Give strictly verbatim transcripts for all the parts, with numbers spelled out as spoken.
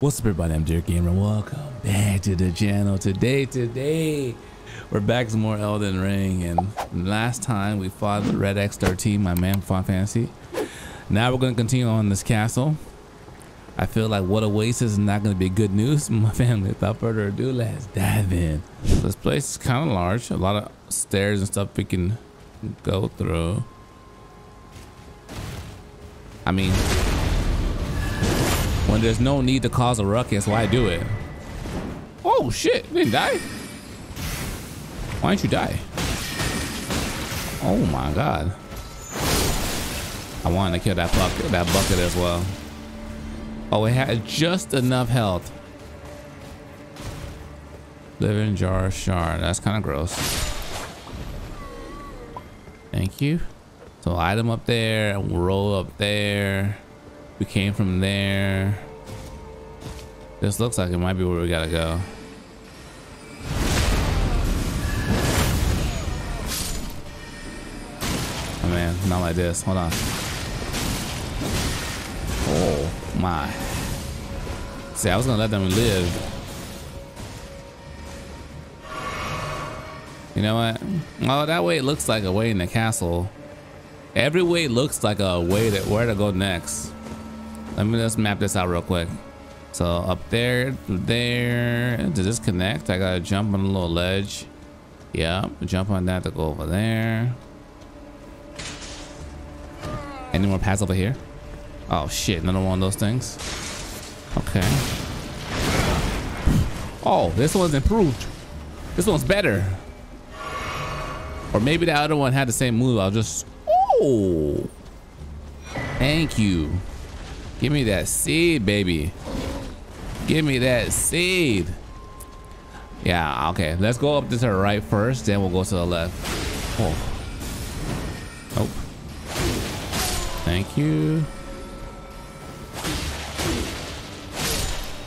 What's up everybody, I'm Dear Gamer, welcome back to the channel. Today, today, we're back to more Elden Ring, and last time we fought Red X thirteen, my man from Fantasy. Now we're gonna continue on this castle. I feel like what a waste is not gonna be good news, my family. Without further ado, let's dive in. This place is kind of large, a lot of stairs and stuff we can go through. I mean, when there's no need to cause a ruckus, why do it? Oh shit, we didn't die? Why didn't you die? Oh my god. I wanted to kill that bucket, that bucket as well. Oh, it had just enough health. Living jar shard, that's kind of gross. Thank you. So item up there, roll up there. We came from there. This looks like it might be where we gotta go. Oh man, not like this. Hold on. Oh my. See, I was gonna let them live. You know what? Oh, that way it looks like a way in the castle. Every way looks like a way that where to go next. Let me just map this out real quick. So up there, there, to disconnect, I gotta jump on a little ledge. Yeah, jump on that to go over there. Any more paths over here? Oh shit, another one of those things. Okay. Oh, this one's improved. This one's better. Or maybe the other one had the same move. I'll just, oh, thank you. Give me that seed, baby. Give me that seed. Yeah, okay. Let's go up to the right first, then we'll go to the left. Oh. Oh. Thank you.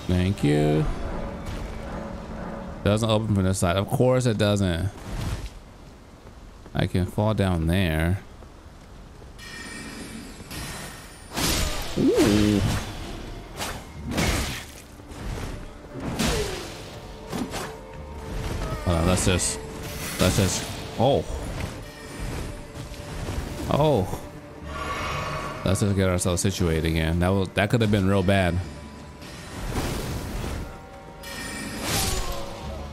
Thank you. Doesn't open from this side. Of course it doesn't. I can fall down there. Ooh. Uh, let's just, let's just, oh, oh, let's just get ourselves situated again. That was, that could have been real bad.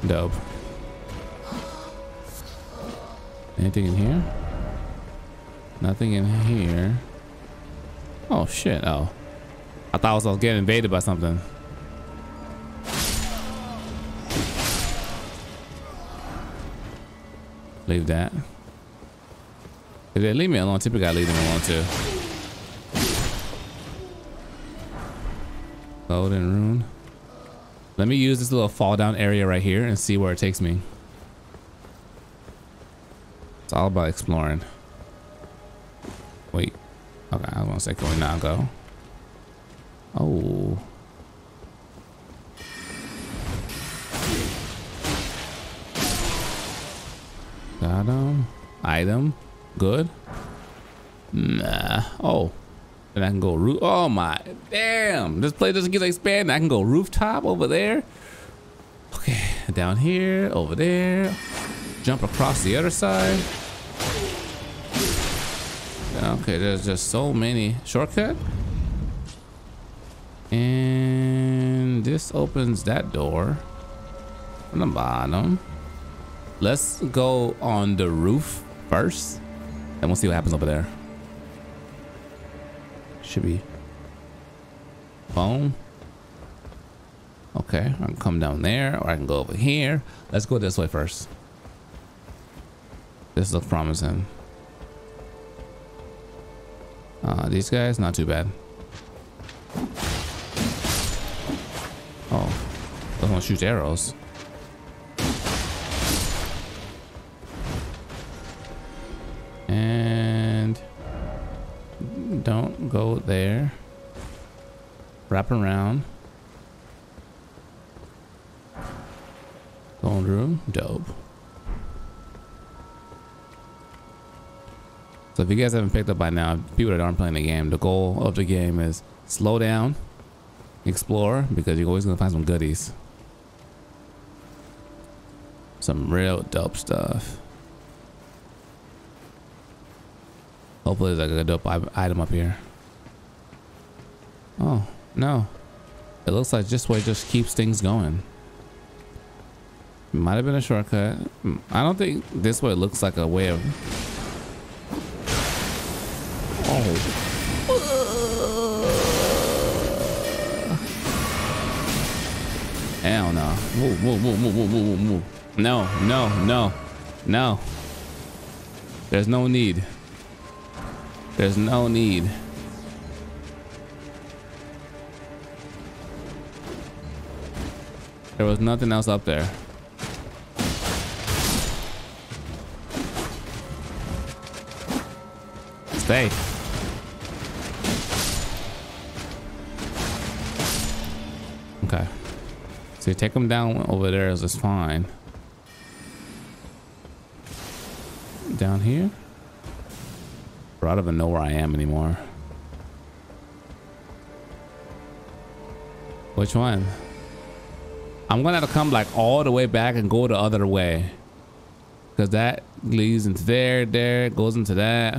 Dope. Anything in here? Nothing in here. Oh shit, oh. I thought I was, I was getting invaded by something. Leave that. If they leave me alone, typically I leave them alone too. Golden rune. Let me use this little fall down area right here and see where it takes me. It's all about exploring. Wait. Okay, I was gonna say, can we not go? Oh. Got him. Item. Good. Nah. Oh. And I can go roof. Oh my. Damn. This place doesn't get expanded. I can go rooftop over there. Okay. Down here. Over there. Jump across the other side. Okay, there's just so many shortcut, and this opens that door from the bottom. Let's go on the roof first, and we'll see what happens over there. Should be boom. Okay, I can come down there, or I can go over here. Let's go this way first. This looks promising. Uh, these guys, not too bad. Oh, those one shoots arrows. And don't go there. Wrap around. Golden room, dope. So if you guys haven't picked up by now, people that aren't playing the game, the goal of the game is slow down, explore, because you're always gonna find some goodies. Some real dope stuff. Hopefully there's like a dope item up here. Oh, no. It looks like this way just keeps things going. Might have been a shortcut. I don't think this way looks like a way of... Oh. Hell no. Move, move, move, move, move, move, move. No, no, no, no. There's no need. There's no need. There was nothing else up there. Stay. Okay. So you take them down over there is just fine. Down here? I don't even know where I am anymore. Which one? I'm gonna have to come like all the way back and go the other way, because that leads into there, there goes into that.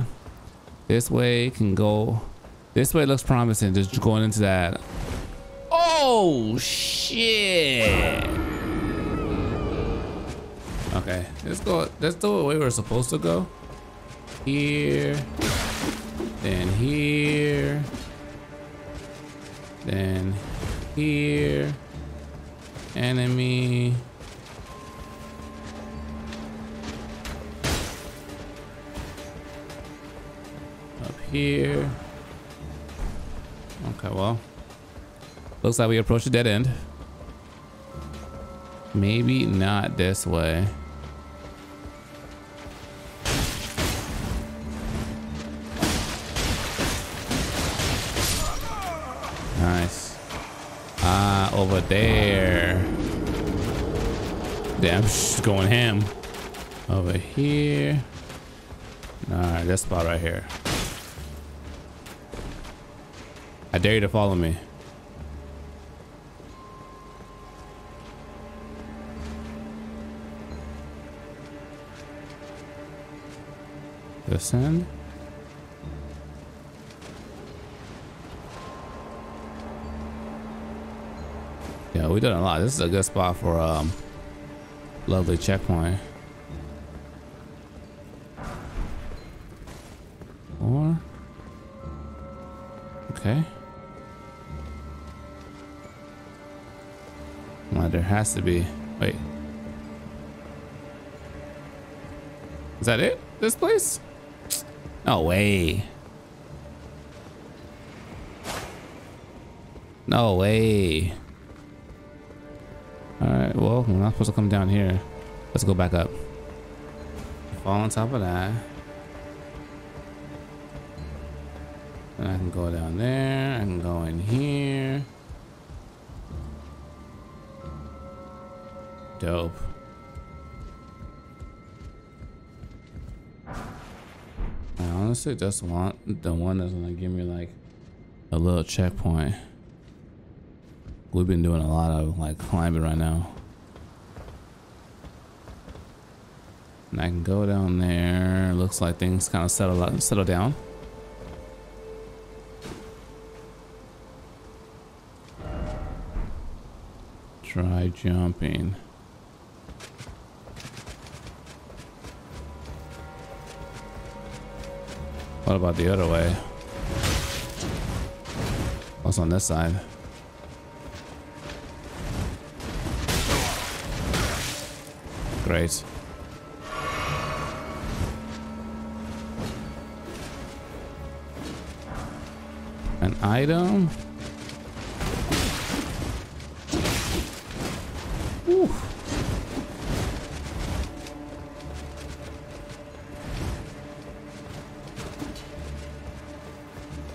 This way can go. This way looks promising, just going into that. Oh shit! Okay, let's go. Let's do it the way we're supposed to go. Here, then here, then here. Enemy. Up here. Okay, well. Looks like we approached a dead end. Maybe not this way. Nice. Ah, over there. Damn, she's going ham. Over here. Alright, this spot right here. I dare you to follow me. Descend. Yeah, we've done a lot. This is a good spot for um lovely checkpoint. Or okay. Well, there has to be. Wait. Is that it? This place? No way. No way. Alright, well, we're not supposed to come down here. Let's go back up. Fall on top of that. And I can go down there. I can go in here. Dope. I honestly just want the one that's gonna give me like a little checkpoint. We've been doing a lot of like climbing right now. And I can go down there. Looks like things kind of settle up, settle down. Try jumping. What about the other way? What's on this side? Great. An item? Ooh.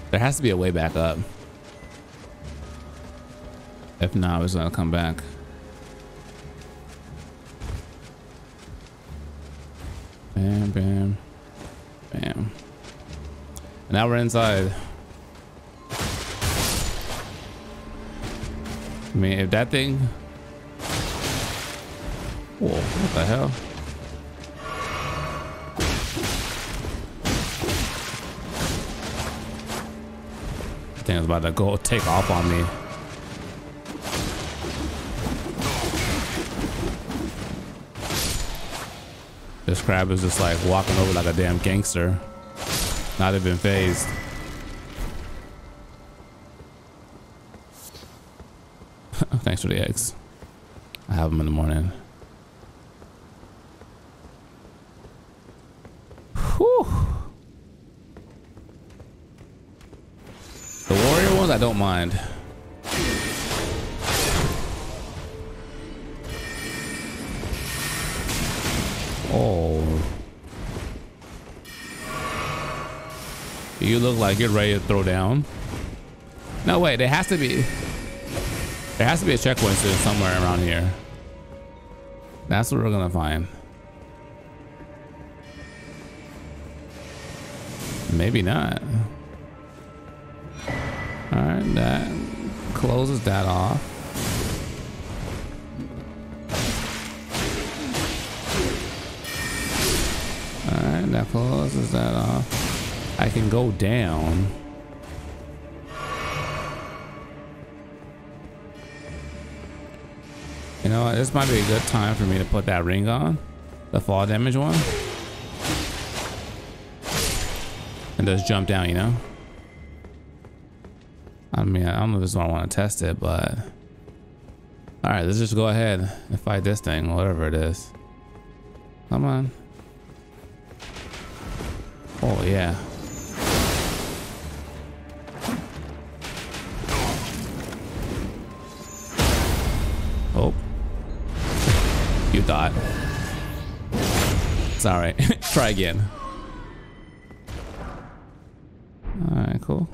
There has to be a way back up. If not, it's gonna come back. Bam, bam, bam. Now we're inside. I mean, if that thing... Whoa, what the hell? That thing is about to go take off on me. This crab is just like walking over like a damn gangster. Not even phased. Thanks for the eggs. I have them in the morning. Whew. The warrior ones I don't mind. Oh. You look like you're ready to throw down. No, wait, there has to be... There has to be a checkpoint somewhere around here. That's what we're gonna find. Maybe not. All right, that closes that off. All right, that closes that off. I can go down. You know what, this might be a good time for me to put that ring on. The fall damage one. And just jump down, you know? I mean, I don't know if this is why I want to test it, but... Alright, let's just go ahead and fight this thing, whatever it is. Come on. Oh, yeah. Oh. You thought. It's alright. Try again. Alright, cool.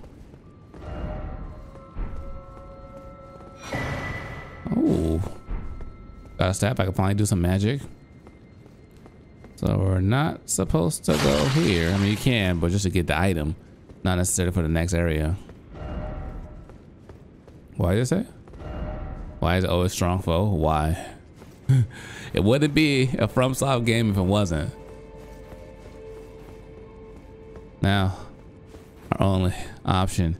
Oh. Got a step. I can finally do some magic. So we're not supposed to go here. I mean, you can, but just to get the item. Not necessarily for the next area. What did I say? Why is it always strong foe? Why? It wouldn't be a FromSoft game if it wasn't. Now, our only option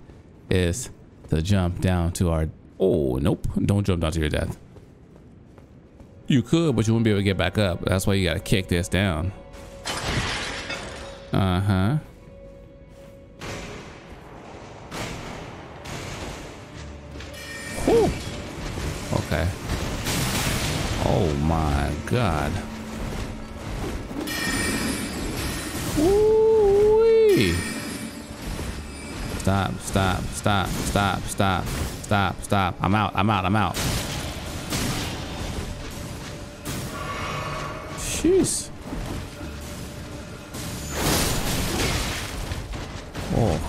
is to jump down to our... Oh, nope. Don't jump down to your death. You could, but you wouldn't be able to get back up. That's why you gotta kick this down. Uh-huh. Whew. Okay. Oh my God. Woo-wee. Stop, stop, stop, stop, stop, stop, stop. I'm out, I'm out, I'm out. Jeez. Oh.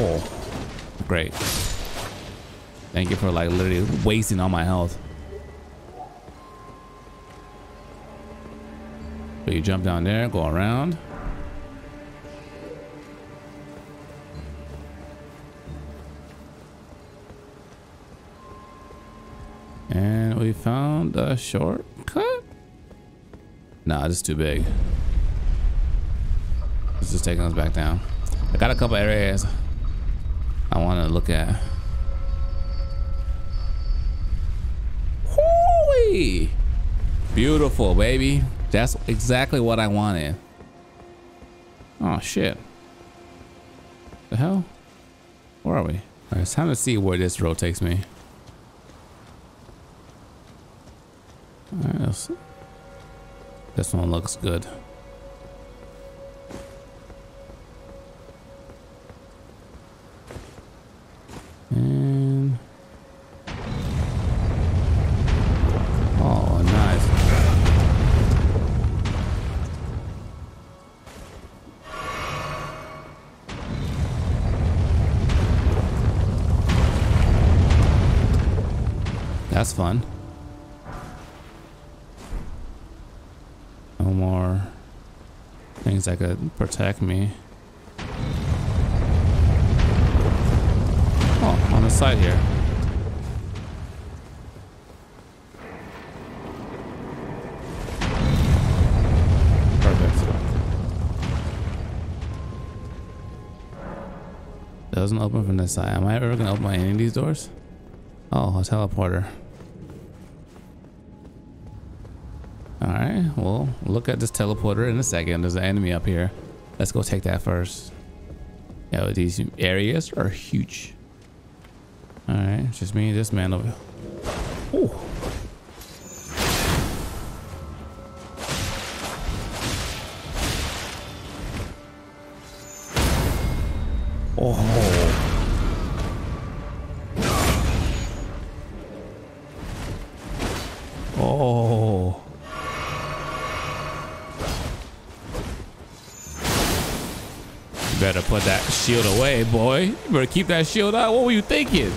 Oh, great. Thank you for like literally wasting all my health. So you jump down there, go around. And we found a shortcut? Nah, this is too big. It's just taking us back down. I got a couple areas I want to look at. Hooey! Beautiful, baby. That's exactly what I wanted. Oh shit! The hell? Where are we? All right, it's time to see where this road takes me. All right, let's see. This one looks good. And oh, nice. That's fun. No more things that could protect me. the side here. Perfect. Doesn't open from this side. Am I ever gonna open any of these doors? Oh, a teleporter. Alright, well, look at this teleporter in a second. There's an enemy up here. Let's go take that first. Yeah, these areas are huge. Alright, it's just me and this man over here. Oh! Oh! Oh! You better put that shield away, boy. You better keep that shield out. What were you thinking?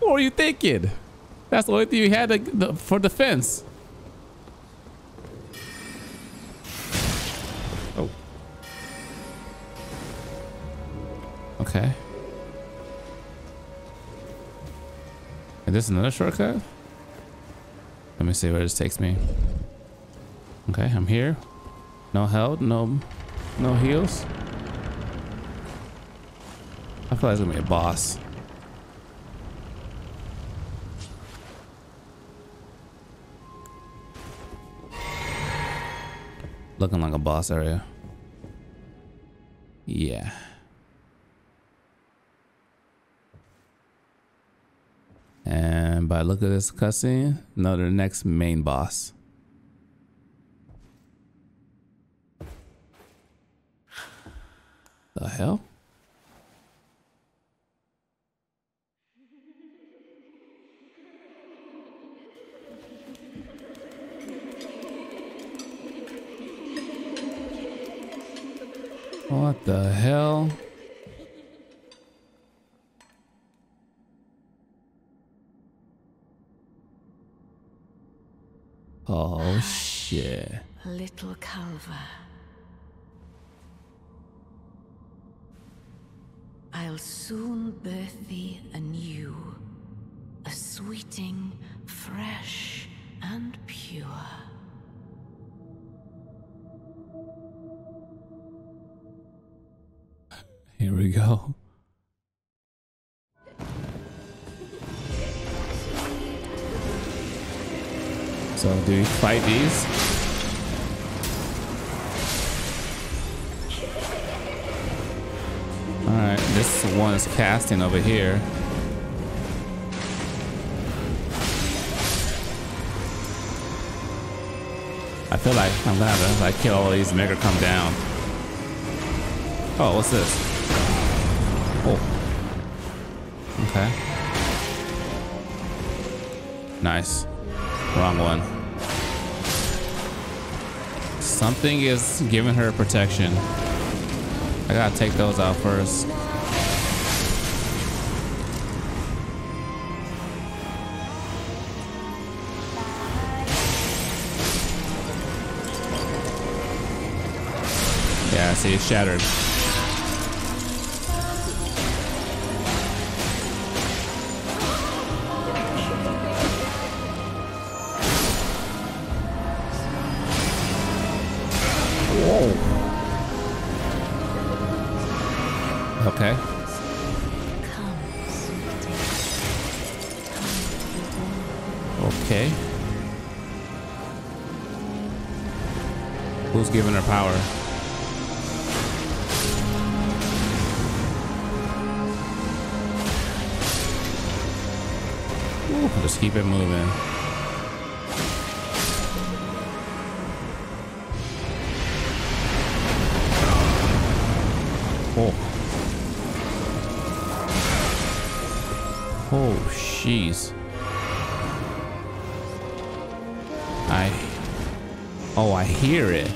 What were you thinking? That's the only thing you had to, the, for defense. Oh. Okay. Is this another shortcut? Let me see where this takes me. Okay, I'm here. No health, no, no heals. I feel like it's gonna be a boss. Looking like a boss area. Yeah. And by look at this cutscene, no, the next main boss. The hell? What the hell? Oh shit. Little Calva. I'll soon birth thee anew, a sweeting, fresh and pure. Here we go. So do we fight these? Alright, this one is casting over here. I feel like I'm gonna have to like kill all these and make her come down. Oh, what's this? Oh. Okay. Nice. Wrong one. Something is giving her protection. I gotta take those out first. Yeah, I see it's shattered. Given her power. Ooh, just keep it moving. Oh. Oh, jeez. I. Oh, I hear it.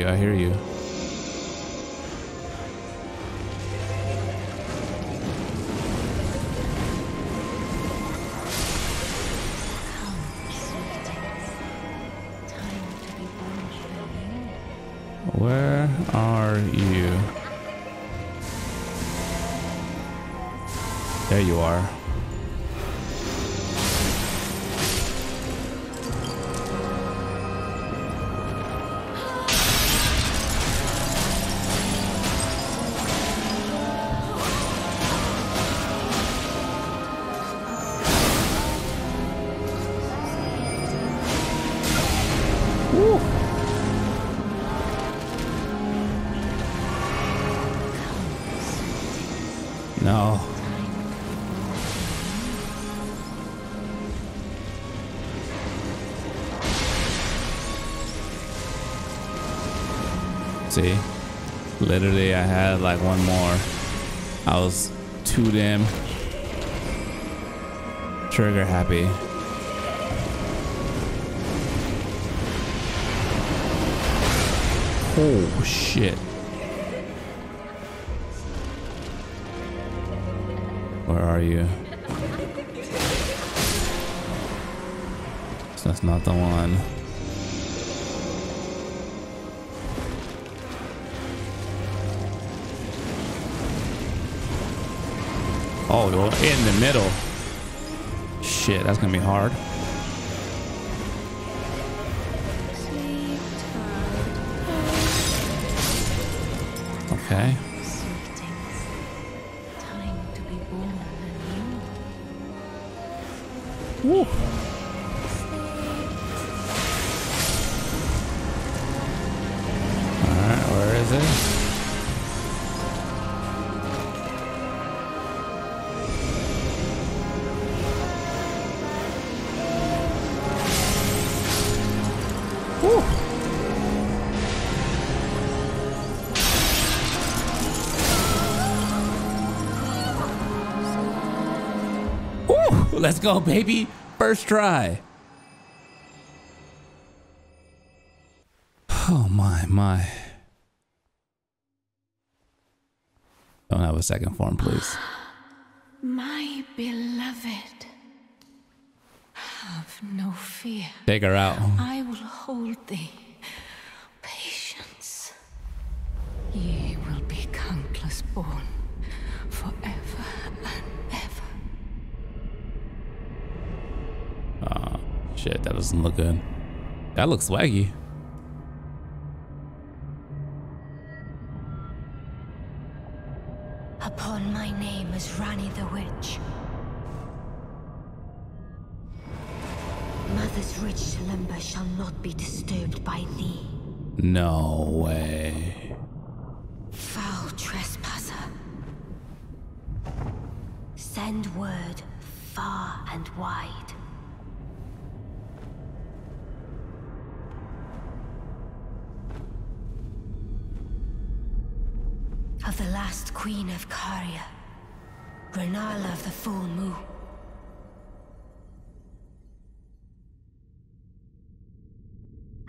I hear you. are you? There you are. No. See, literally I had like one more. I was too damn trigger happy. Oh shit. Where are you? That's not the one. Oh, well, in the middle. Shit, that's gonna be hard. Okay. Woo. Alright, where is it? Woo. Woo. Let's go, baby. First try. Oh my, my. Don't have a second form, please. My beloved, have no fear. Take her out. I will hold thee. Patience. Ye will be countless born forever and oh, shit, that doesn't look good. That looks swaggy. Upon my name is Rani the Witch. Mother's rich slumber shall not be disturbed by thee. No way. Foul trespasser. Send word far and wide. Of the last queen of Caria, Rennala of the full moon.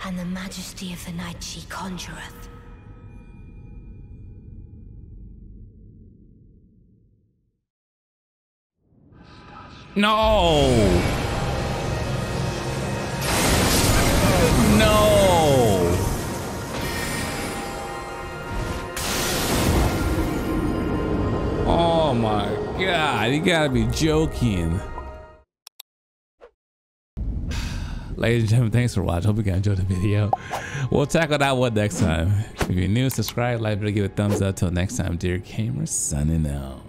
And the majesty of the night she conjureth. No! No! Oh my god, you gotta be joking. Ladies and gentlemen, thanks for watching. Hope you guys enjoyed the video. We'll tackle that one next time. If you're new, subscribe, like, give it a thumbs up. Till next time, Dear Gamer, signing out.